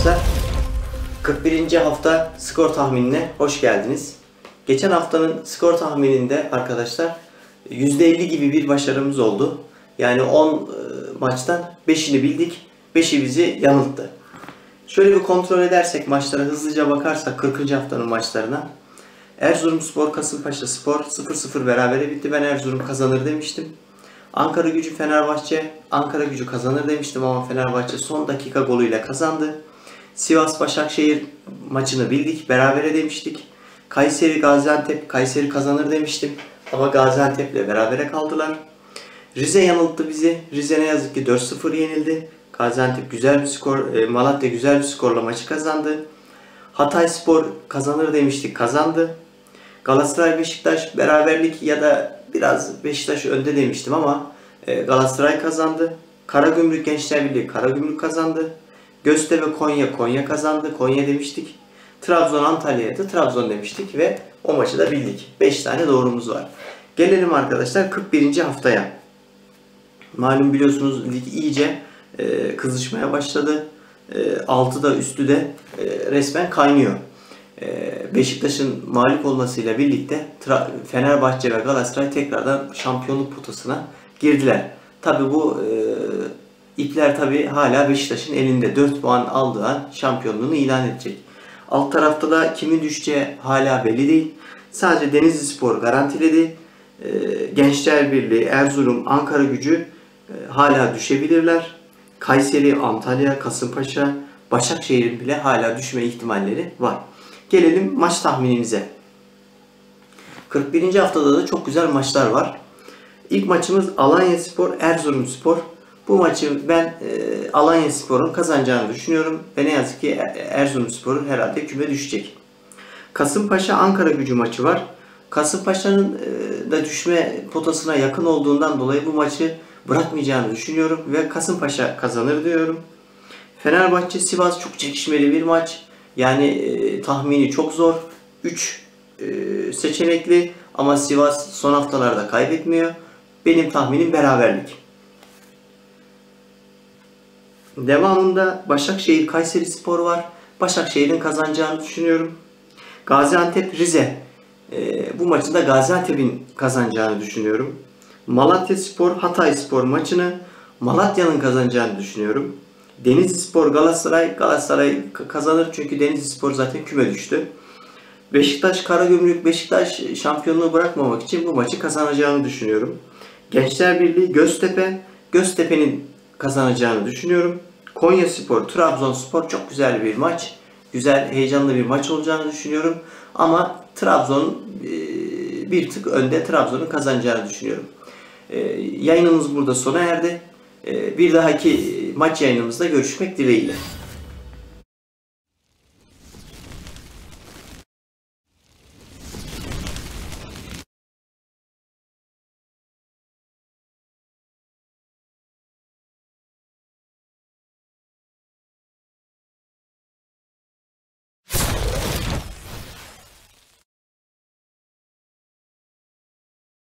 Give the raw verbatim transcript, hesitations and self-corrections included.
Arkadaşlar, kırk birinci hafta skor tahminine hoş geldiniz. Geçen haftanın skor tahmininde arkadaşlar yüzde elli gibi bir başarımız oldu. Yani on maçtan beşini bildik, beşi bizi yanılttı. Şöyle bir kontrol edersek maçlara, hızlıca bakarsak kırkıncı haftanın maçlarına. Erzurumspor Kasımpaşa Spor sıfır sıfır berabere bitti. Ben Erzurum kazanır demiştim. Ankaragücü Fenerbahçe, Ankaragücü kazanır demiştim ama Fenerbahçe son dakika golüyle kazandı. Sivas Başakşehir maçını bildik, berabere demiştik. Kayseri Gaziantep, Kayseri kazanır demiştim ama Gaziantep'le berabere kaldılar. Rize yanılttı bizi. Rize ne yazık ki dört sıfır yenildi. Gaziantep güzel bir skor, Malatya güzel bir skorla maçı kazandı. Hatay Spor kazanır demiştik, kazandı. Galatasaray Beşiktaş beraberlik ya da biraz Beşiktaş önde demiştim ama Galatasaray kazandı. Karagümrük Gençlerbirliği, Karagümrük kazandı. Göztepe Konya, Konya kazandı. Konya demiştik. Trabzon Antalya'da Trabzon demiştik ve o maçı da bildik. beş tane doğrumuz var. Gelelim arkadaşlar kırk birinci haftaya. Malum biliyorsunuz lig iyice e, kızışmaya başladı. E, altı da üstü de e, resmen kaynıyor. E, Beşiktaş'ın mağlup olmasıyla birlikte Fenerbahçe ve Galatasaray tekrardan şampiyonluk potasına girdiler. Tabi bu e, ipler tabi hala Beşiktaş'ın elinde. dört puan aldığı an şampiyonluğunu ilan edecek. Alt tarafta da kimin düşeceği hala belli değil. Sadece Denizli Spor garantiledi. E, Gençlerbirliği, Erzurum, Ankaragücü e, hala düşebilirler. Kayseri, Antalya, Kasımpaşa, Başakşehir'in bile hala düşme ihtimalleri var. Gelelim maç tahminimize. kırk birinci haftada da çok güzel maçlar var. İlk maçımız Alanyaspor, Erzurumspor. Bu maçı ben e, Alanyaspor'un kazanacağını düşünüyorum ve ne yazık ki Erzurumspor'un herhalde küme düşecek. Kasımpaşa Ankaragücü maçı var. Kasımpaşa'nın e, da düşme potasına yakın olduğundan dolayı bu maçı bırakmayacağını düşünüyorum ve Kasımpaşa kazanır diyorum. Fenerbahçe Sivas çok çekişmeli bir maç. Yani e, tahmini çok zor. üç e, seçenekli ama Sivas son haftalarda kaybetmiyor. Benim tahminim beraberlik. Devamında Başakşehir Kayseri Spor var. Başakşehir'in kazanacağını düşünüyorum. Gaziantep Rize. E, bu maçı da Gaziantep'in kazanacağını düşünüyorum. Malatya Spor Hatay Spor maçını Malatya'nın kazanacağını düşünüyorum. Denizli Spor Galatasaray Galatasaray kazanır çünkü Denizli Spor zaten küme düştü. Beşiktaş Karagümrük Beşiktaş şampiyonluğu bırakmamak için bu maçı kazanacağını düşünüyorum. Gençlerbirliği Göztepe Göztepe'nin kazanacağını düşünüyorum. Konyaspor Trabzonspor çok güzel bir maç. Güzel, heyecanlı bir maç olacağını düşünüyorum ama Trabzon bir tık önde, Trabzon'un kazanacağını düşünüyorum. Yayınımız burada sona erdi. Bir dahaki maç yayınımızda görüşmek dileğiyle.